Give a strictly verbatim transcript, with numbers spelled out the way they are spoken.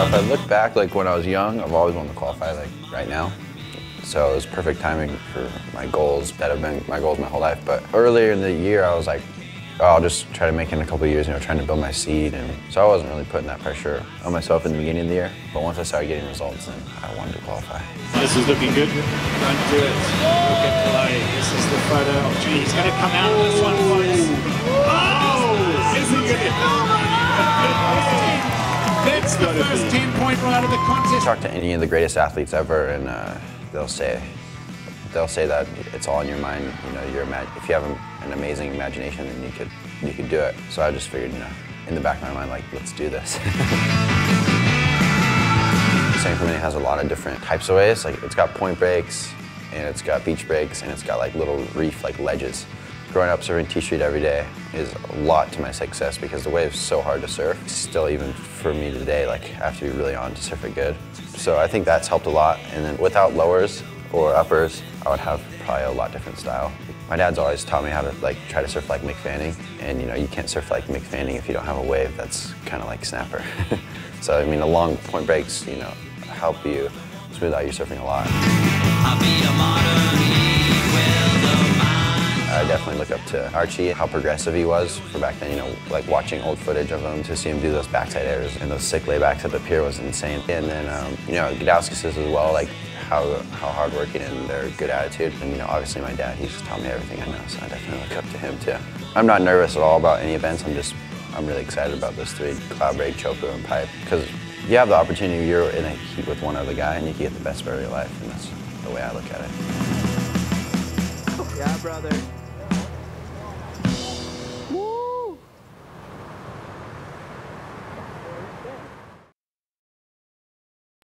If I look back, like when I was young, I've always wanted to qualify, like right now. So it was perfect timing for my goals that have been my goals my whole life. But earlier in the year, I was like, oh, I'll just try to make it in a couple of years, you know, trying to build my seed. And so I wasn't really putting that pressure on myself in the beginning of the year. But once I started getting results, then I wanted to qualify. This is looking good. Run to it. Look at play. This is the photo. Oh, gee, he's going to come out of this one place. Oh, is he going to? That's the first ten-point run of the contest. Talk to any of the greatest athletes ever, and uh, they'll say, they'll say that it's all in your mind. You know, your if you have an amazing imagination, then you could, you could do it. So I just figured, you know, in the back of my mind, like, let's do this. San Clemente has a lot of different types of waves. Like, it's got point breaks, and it's got beach breaks, and it's got like little reef, like ledges. Growing up surfing T Street every day is a lot to my success because the wave's so hard to surf. Still, even for me today, like, I have to be really on to surf it good. So I think that's helped a lot. And then without lowers or uppers, I would have probably a lot different style. My dad's always taught me how to like try to surf like Mick Fanning, and you know you can't surf like Mick Fanning if you don't have a wave that's kind of like Snapper. So I mean, the long point breaks, you know, help you smooth out your surfing a lot. I'll be a modern I definitely look up to Archie, how progressive he was for back then, you know, like watching old footage of him to see him do those backside airs and those sick laybacks at the pier was insane. And then, um, you know, Godowskis as well, like how, how hardworking and their good attitude. And, you know, obviously my dad, he's taught me everything I know, so I definitely look up to him too. I'm not nervous at all about any events. I'm just, I'm really excited about those three, Cloud Break, Choco, and Pipe, because you have the opportunity, you're in a heat with one other guy and you can get the best part of your life, and that's the way I look at it.